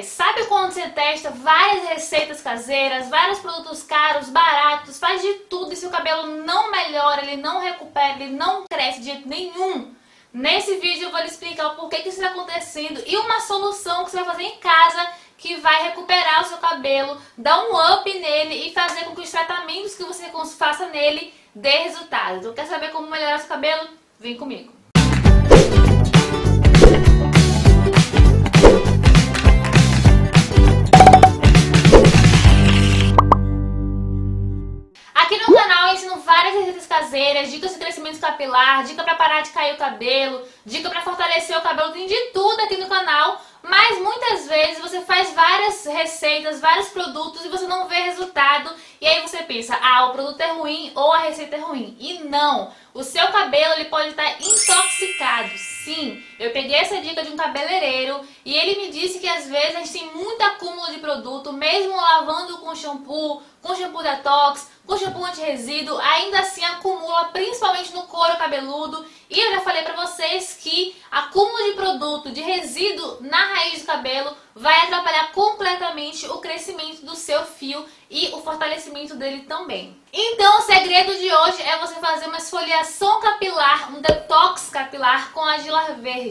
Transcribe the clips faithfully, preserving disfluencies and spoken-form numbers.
dez. Sabe quando você testa várias receitas caseiras, vários produtos caros, baratos, faz de tudo e seu cabelo não melhora, ele não recupera, ele não cresce de jeito nenhum? Nesse vídeo eu vou lhe explicar o porquê que isso está acontecendo e uma solução que você vai fazer em casa que vai recuperar o seu cabelo, dar um up nele e fazer com que os tratamentos que você faça nele dê resultado. Então, quer saber como melhorar seu cabelo? Vem comigo! Caseiras, dicas de crescimento capilar, dica pra parar de cair o cabelo, dica pra fortalecer o cabelo, tem de tudo aqui no canal. Mas muitas vezes você faz várias receitas, vários produtos e você não vê resultado. E aí você pensa, ah, o produto é ruim ou a receita é ruim. E não, o seu cabelo ele pode estar intoxicado, sim. Eu peguei essa dica de um cabeleireiro e ele me disse que às vezes a gente tem muito acúmulo de produto, mesmo lavando com shampoo, com shampoo detox, com shampoo anti-resíduo, ainda assim acumula principalmente no couro cabeludo. E eu já falei pra vocês que acúmulo de produto, de resíduo na raiz do cabelo vai atrapalhar completamente o crescimento do seu fio e o fortalecimento dele também. Então o segredo de hoje é você fazer uma esfoliação capilar, um detox capilar com a argila verde.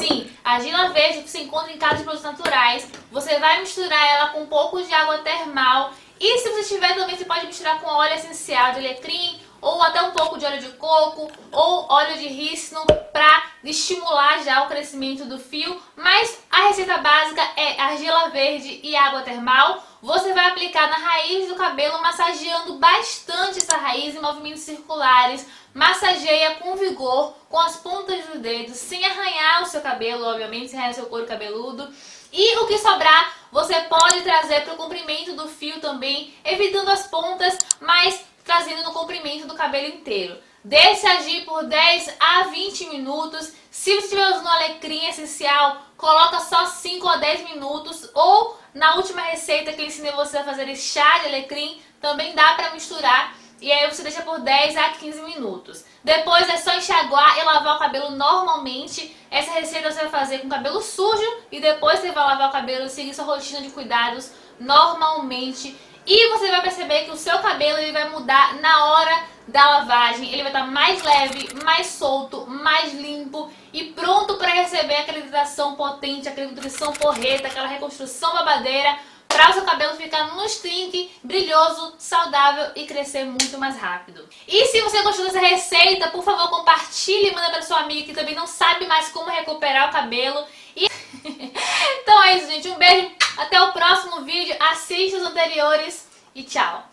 Sim, a argila verde que se encontra em casa de produtos naturais, você vai misturar ela com um pouco de água termal e se você tiver também você pode misturar com óleo essencial de alecrim, ou até um pouco de óleo de coco, ou óleo de rícino, para estimular já o crescimento do fio. Mas a receita básica é argila verde e água termal. Você vai aplicar na raiz do cabelo, massageando bastante essa raiz em movimentos circulares. Massageia com vigor, com as pontas dos dedos, sem arranhar o seu cabelo, obviamente, sem arranhar o seu couro cabeludo. E o que sobrar, você pode trazer para o comprimento do fio também, evitando as pontas, mas trazendo no comprimento do cabelo inteiro. Deixe agir por dez a vinte minutos. Se você estiver usando alecrim essencial, coloca só cinco a dez minutos. Ou na última receita que eu ensinei você a fazer chá de alecrim, também dá para misturar. E aí você deixa por dez a quinze minutos. Depois é só enxaguar e lavar o cabelo normalmente. Essa receita você vai fazer com o cabelo sujo e depois você vai lavar o cabelo e seguir sua rotina de cuidados normalmente. E você vai perceber que o seu cabelo ele vai mudar na hora da lavagem. Ele vai estar mais leve, mais solto, mais limpo e pronto para receber aquela hidratação potente, aquela nutrição porreta, aquela reconstrução babadeira, para o seu cabelo ficar no trinque, brilhoso, saudável e crescer muito mais rápido. E se você gostou dessa receita, por favor, compartilhe e manda para sua amiga que também não sabe mais como recuperar o cabelo. E então é isso, gente. Um beijo. Até o próximo vídeo, assista os anteriores e tchau!